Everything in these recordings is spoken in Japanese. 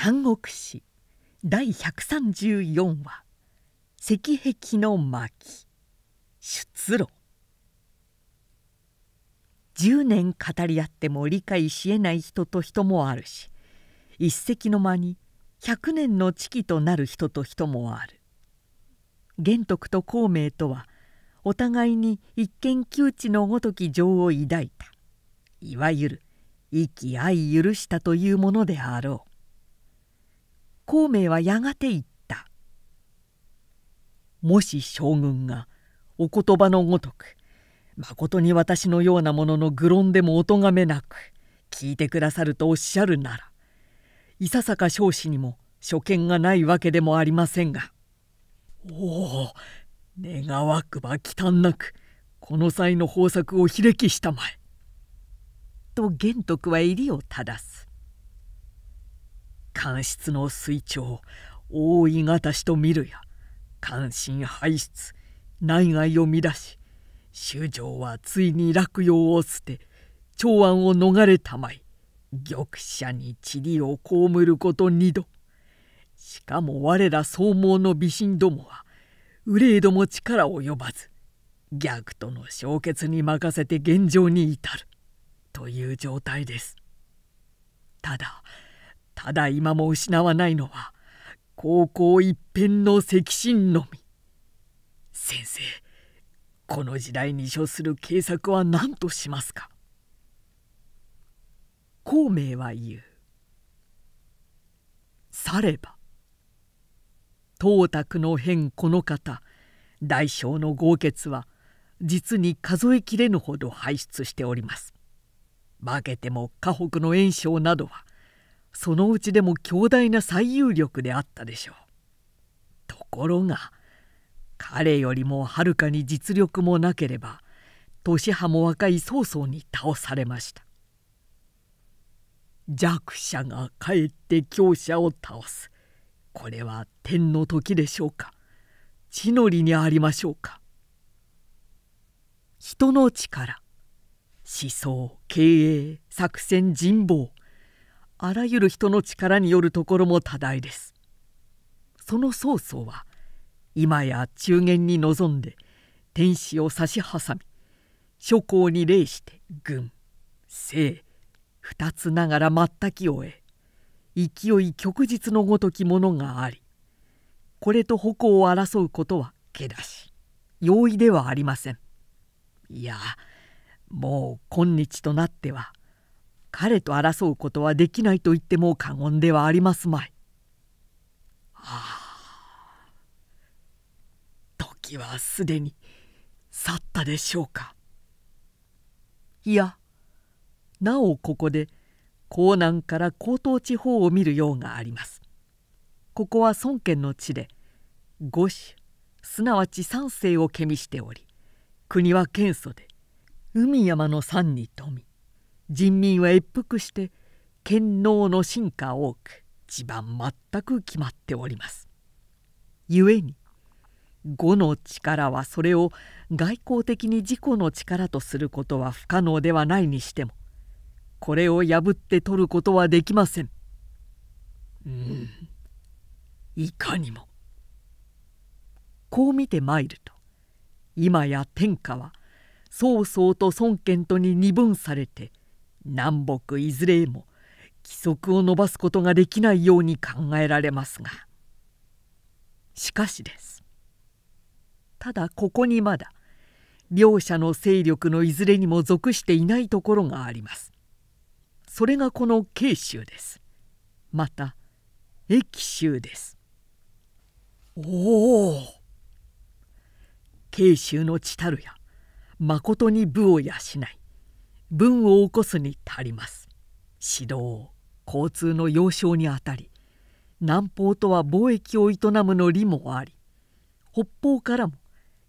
三国志第134話「石壁の巻」出炉。10年語り合っても理解しえない人と人もあるし、一石の間に100年の知己となる人と人もある。玄徳と孔明とはお互いに一見窮地のごとき情を抱いた、いわゆる意気相許したというものであろう。孔明はやがて言った。もし将軍がお言葉のごとく、まことに私のようなものの愚論でもおとがめなく聞いてくださるとおっしゃるなら、いささか彰子にも所見がないわけでもありませんが、おお、願わくば忌憚なくこの際の方策をひれきしたまえ」と玄徳は襟を正す。官室の推徴大いがたしと見るや、関心排出内外を乱し、衆生はついに洛陽を捨て長安を逃れたまい、玉舎に塵を被ること2度。しかも我ら草莽の美臣どもは憂いども力及ばず、逆との衝決に任せて現状に至るという状態です。ただ今も失わないのは高校一辺の石心のみ。先生、この時代に処する計策は何としますか。孔明は言う。されば董卓の変この方、大小の豪傑は実に数えきれぬほど輩出しております。負けても河北の袁紹などはそのうちでも強大な最有力であったでしょう。ところが彼よりもはるかに実力もなければ年派も若い曹操に倒されました。弱者がかえって強者を倒す、これは天の時でしょうか、地の利にありましょうか。人の力、思想、経営、作戦、人望、あらゆる人の力によるところも多大です。その曹操は今や中原に臨んで天子を差し挟み、諸侯に礼して軍政二つながら全きを得、勢い旭日のごときものがあり、これと矛を争うことはけだし容易ではありません。いや、もう今日となっては彼と争うことはできないと言っても過言ではありますまい。ああ、時はすでに去ったでしょうか。いや、なおここで江南から江東地方を見る用があります。ここは孫権の地で、五種すなわち3姓をけみしており、国は堅楚で海山の山に富み、人民は一服して権能の進化多く、地盤全く決まっております。故に呉の力はそれを外交的に自己の力とすることは不可能ではないにしても、これを破って取ることはできません。いかにも。こう見てまいると、今や天下は曹操と孫権とに二分されて、南北いずれも規則を伸ばすことができないように考えられますが、しかしです。ただここにまだ両者の勢力のいずれにも属していないところがあります。それがこの慶州です。また益州です。おお、慶州の地たるや、まことに武を養い、文を起こすに足ります。指導、交通の要衝にあたり、南方とは貿易を営むの利もあり、北方からも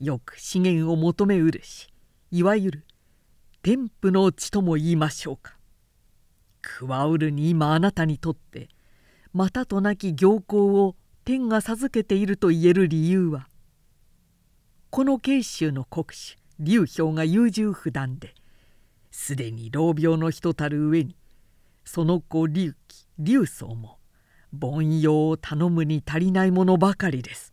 よく資源を求めうるし、いわゆる天賦の地とも言いましょうか。加うるに今あなたにとってまたとなき行幸を天が授けていると言える理由は、この慶州の国主劉氷が優柔不断で、すでに老病の人たる上にその子劉貴劉宗も凡庸を頼むに足りないものばかりです。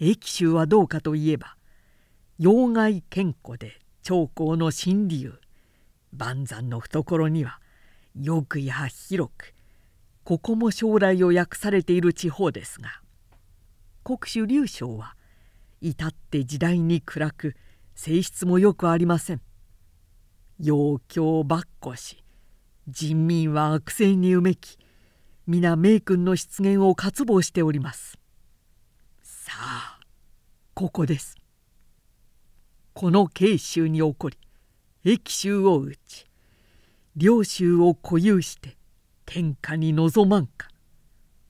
益州はどうかといえば、要害健康で長江の新流、万山の懐にはよくや広く、ここも将来を訳されている地方ですが、国主劉章は至って時代に暗く、性質もよくありません。要教ばっこし、人民は悪性にうめき、皆名君の出現を渇望しております。さあ、ここです。この慶州に起こり、益州を打ち、領州を固有して、天下に望まんか、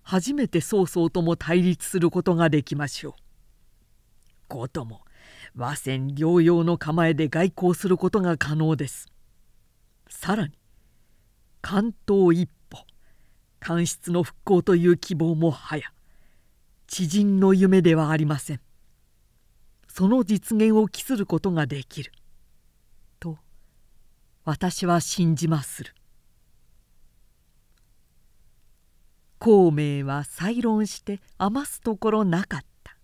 初めて曹操とも対立することができましょう。ごとも、和戦両用の構えで外交することが可能です。さらに、関東一歩、関室の復興という希望もはや、知人の夢ではありません。その実現を期することができる。と、私は信じまする。孔明は再論して余すところなかった。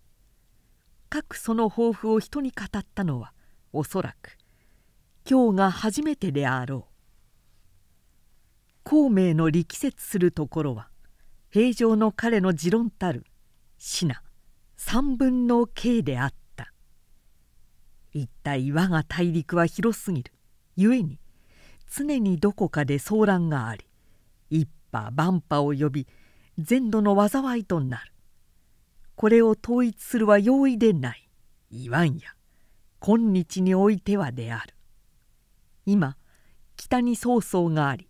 各その抱負を人に語ったのはおそらく今日が初めてであろう。孔明の力説するところは平常の彼の持論たる品3分の K であった。一体我が大陸は広すぎるゆえに常にどこかで騒乱があり一波万波を呼び全土の災いとなる。これを統一するは容易でない。いわんや、今日においてはである。今、北に曹操があり、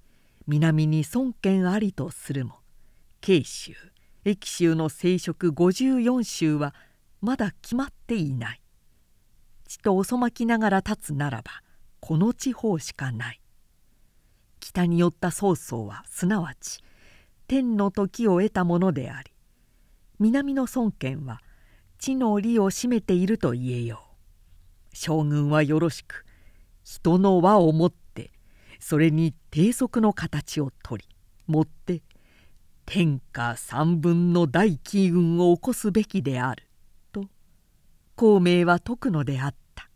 南に孫権ありとするも、慶州、益州の勢職54州はまだ決まっていない。ちと遅まきながら立つならば、この地方しかない。北に寄った曹操はすなわち、天の時を得たものであり、南の孫権は地の利を占めていると言えよう。将軍はよろしく人の輪を持ってそれに定則の形を取り持って天下3分の大奇運を起こすべきであると孔明は説くのであった。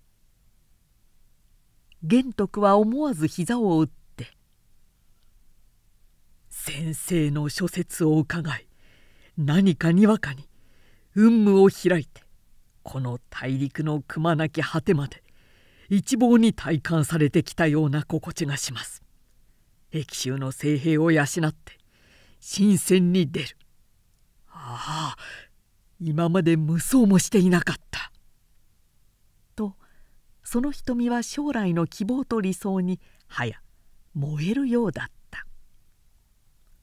玄徳は思わず膝を打って「先生の諸説を伺い何かにわかに運務を開いてこの大陸のくまなき果てまで一望に体感されてきたような心地がします。益州の精兵を養って新戦に出る。ああ今まで無双もしていなかった」とその瞳は将来の希望と理想にはや燃えるようだった。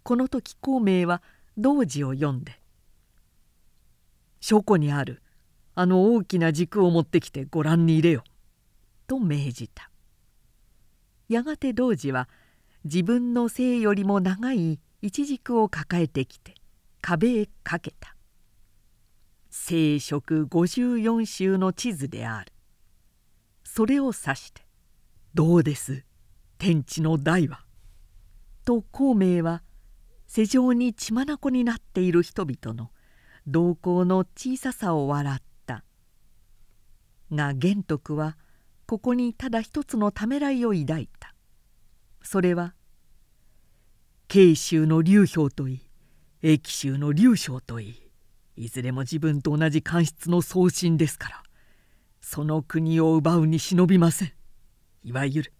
この時孔明は童子を読んで「書庫にあるあの大きな軸を持ってきてご覧に入れよ」と命じた。やがて童子は自分の背よりも長い一軸を抱えてきて壁へかけた。勢職54州の地図である。それを指して「どうです天地の大は」と孔明は世上に血眼になっている人々の動向の小ささを笑った。が玄徳はここにただ一つのためらいを抱いた。それは慶州の劉表といい益州の劉章といいいずれも自分と同じ官室の宗親ですからその国を奪うに忍びません。いわゆる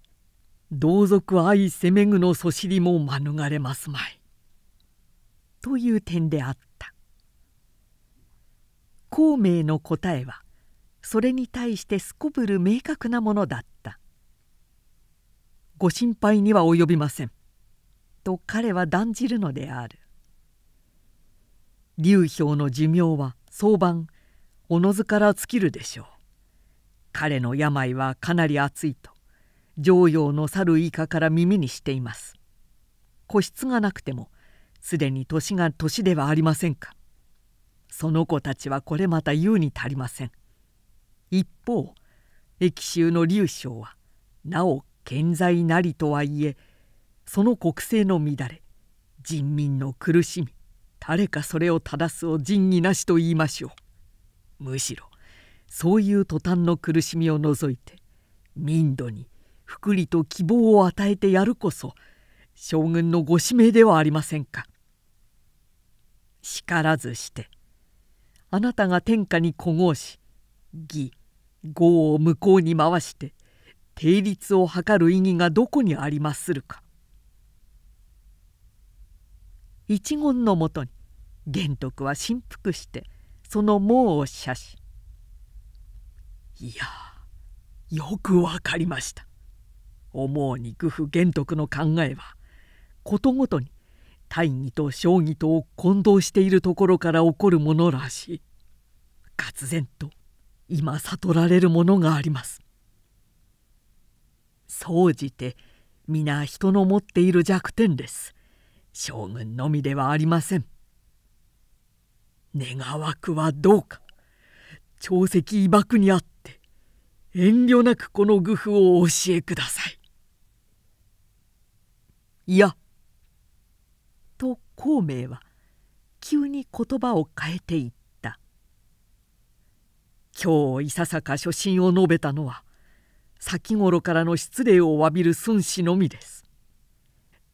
同族相攻めぐのそしりも免れますまい。という点であった。孔明の答えはそれに対してすこぶる明確なものだった。ご心配には及びません。と彼は断じるのである。劉表の寿命は早晩おのずから尽きるでしょう。彼の病はかなり厚いと常陽の猿以下から耳にしています。個室がなくてもすでに年が年ではありませんか。その子たちはこれまた言うに足りません。一方益州の劉章はなお健在なりとはいえその国政の乱れ人民の苦しみ、誰かそれを正すを仁義なしと言いましょう。むしろそういう途端の苦しみを除いて民度に福利と希望を与えてやるこそ将軍のご使命ではありませんか。しからずしてあなたが天下に誇号し、義業を向こうに回して定律を図る意義がどこにありまするか。一言のもとに玄徳は振幅してその猛を謝し、いや、よくわかりました。思うに愚夫玄徳の考えは、ことごとに大義と正義とを混同しているところから起こるものらしい。忽然と今悟られるものがあります。総じて皆人の持っている弱点です。将軍のみではありません。願わくはどうか。朝夕威爆にあって遠慮なくこの愚夫をお教えください。いや。と孔明は急に言葉を変えていった。今日いささか初心を述べたのは先頃からの失礼を詫びる孫子のみです。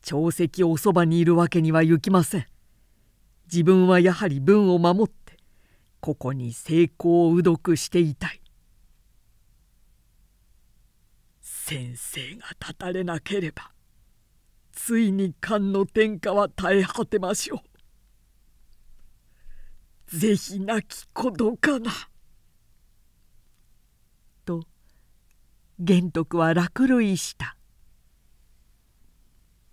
朝夕おそばにいるわけにはいきません。自分はやはり文を守ってここに成功をうどくしていたい。先生が立たれなければついに漢の天下は絶え果てましょう。ぜひ亡きことかな。と玄徳は落涙した。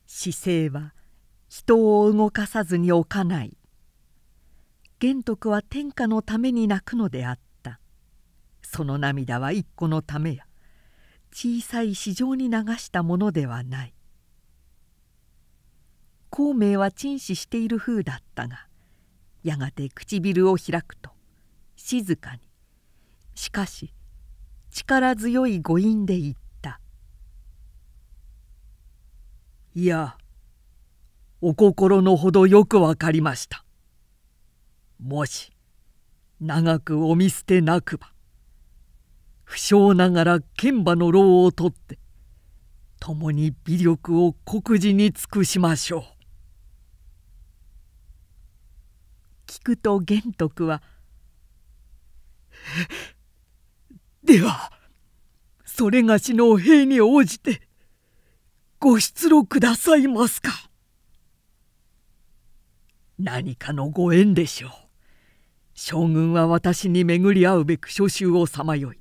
姿勢は人を動かさずに置かない。玄徳は天下のために泣くのであった。その涙は一個のためや小さい市場に流したものではない。孔明は沈思している風だったが、やがて唇を開くと静かに、しかし力強い語韻で言った。いや、お心のほどよくわかりました。もし長くお見捨てなくば、不肖ながら剣馬の労をとって共に微力を国事に尽くしましょう。聞くと玄徳は「ではそれがしのお兵に応じてご出路くださいますか。何かのご縁でしょう。将軍は私に巡り合うべく諸州をさまよい、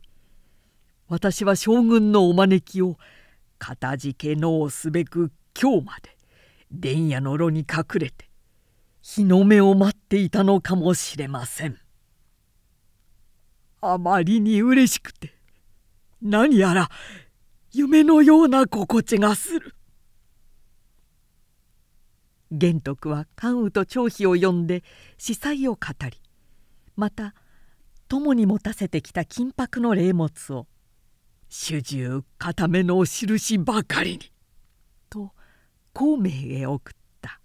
私は将軍のお招きをかたじけのうすべく今日まで伝夜の炉に隠れて日の目を待っていたのかもしれません。あまりにうれしくて何やら夢のような心地がする。玄徳は関羽と張飛を呼んで子細を語り、また共に持たせてきた金箔の霊物を主従固めのお印ばかりにと孔明へ送った。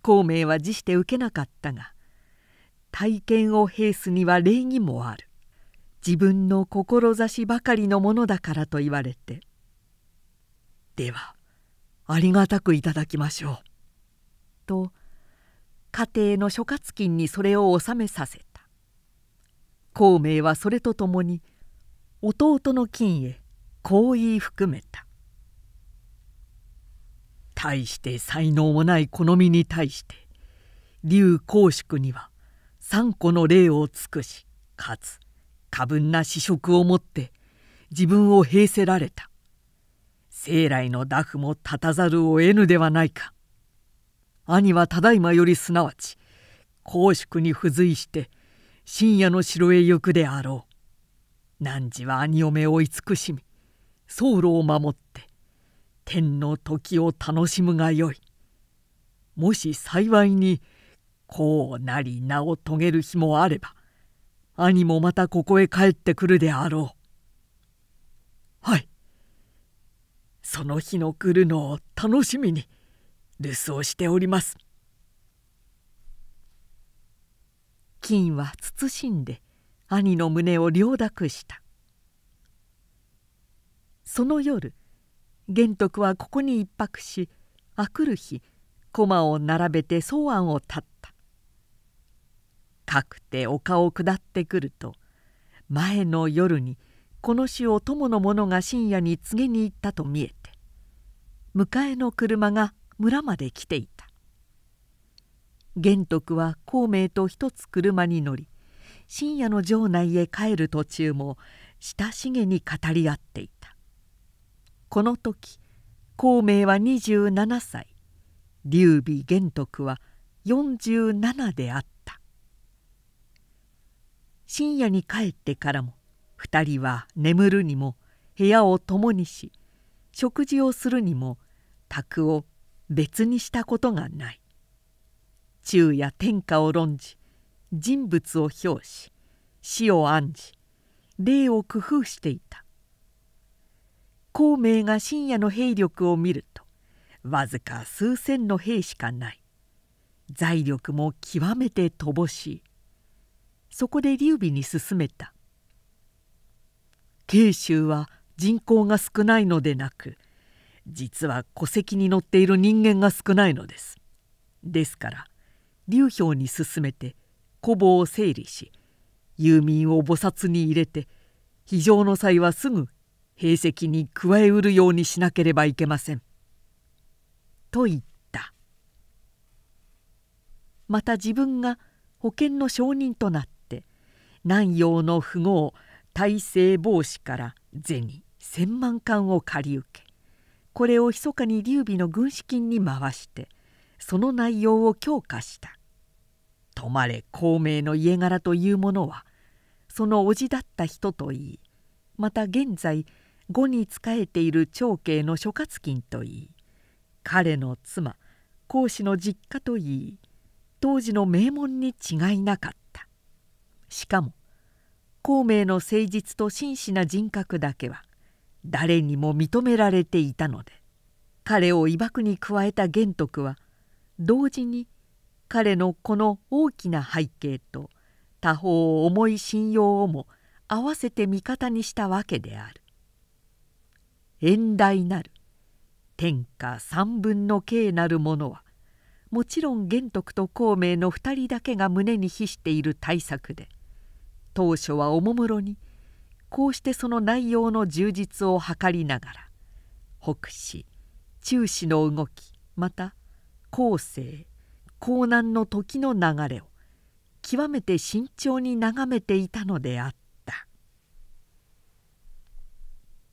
孔明は辞して受けなかったが、体験を併すには礼儀もある。自分の志ばかりのものだからと言われて、ではありがたくいただきましょうと家庭の諸葛金にそれを納めさせた。孔明はそれとともに弟の金へこう言い含めた。大して才能もないこの身に対して劉公祝には三個の礼を尽くし、かつ過分な私職をもって自分を平せられた。生来の打夫も立たざるを得ぬではないか。兄はただいまより、すなわち公祝に付随して深夜の城へ行くであろう。汝は兄嫁を慈しみ僧侶を守って天の時を楽しむがよい。もし幸いにこうなり名を遂げる日もあれば、兄もまたここへ帰ってくるであろう。はい、その日の来るのを楽しみに留守をしております。金は謹んで兄の胸を領諾した。その夜、玄徳はここに一泊し、あくる日駒を並べて宗庵を立った。かくて丘を下ってくると、前の夜にこの詩を友の者が深夜に告げに行ったと見えて、迎えの車が村まで来ていた。玄徳は孔明と一つ車に乗り、深夜の城内へ帰る途中も親しげに語り合っていた。この時孔明は27歳、劉備玄徳は47であった。深夜に帰ってからも二人は眠るにも部屋を共にし、食事をするにも宅を別にしたことがない。昼夜天下を論じ、人物を評し、死を案じ、礼を工夫していた。孔明が深夜の兵力を見ると、わずか数千の兵しかない。財力も極めて乏しい。そこで劉備に勧めた。慶州は人口が少ないのでなく、実は戸籍に載っている人間が少ないのです。ですから劉表に勧めて戸防を整理し、遊民を菩薩に入れて、非常の際はすぐ兵籍に加えうるようにしなければいけません。と言った。また自分が保険の証人となって、南陽の富豪大政坊主から銭1000万貫を借り受け、これを密かに劉備の軍資金に回して、その内容を強化した。とまれ孔明の家柄というものは、その叔父だった人といい、また現在後に仕えている長兄の諸葛金といい、彼の妻孔子の実家といい、当時の名門に違いなかった。しかも孔明の誠実と真摯な人格だけは誰にも認められていたので、彼を威爆に加えた玄徳は、同時に彼のこの大きな背景と他方重い信用をも合わせて味方にしたわけである。遠大なる天下三分の計なるものは、もちろん玄徳と孔明の二人だけが胸に秘している大作で、当初はおもむろにこうしてその内容の充実を図りながら、北市中市の動き、また後世江南の時の流れを極めて慎重に眺めていたのであった。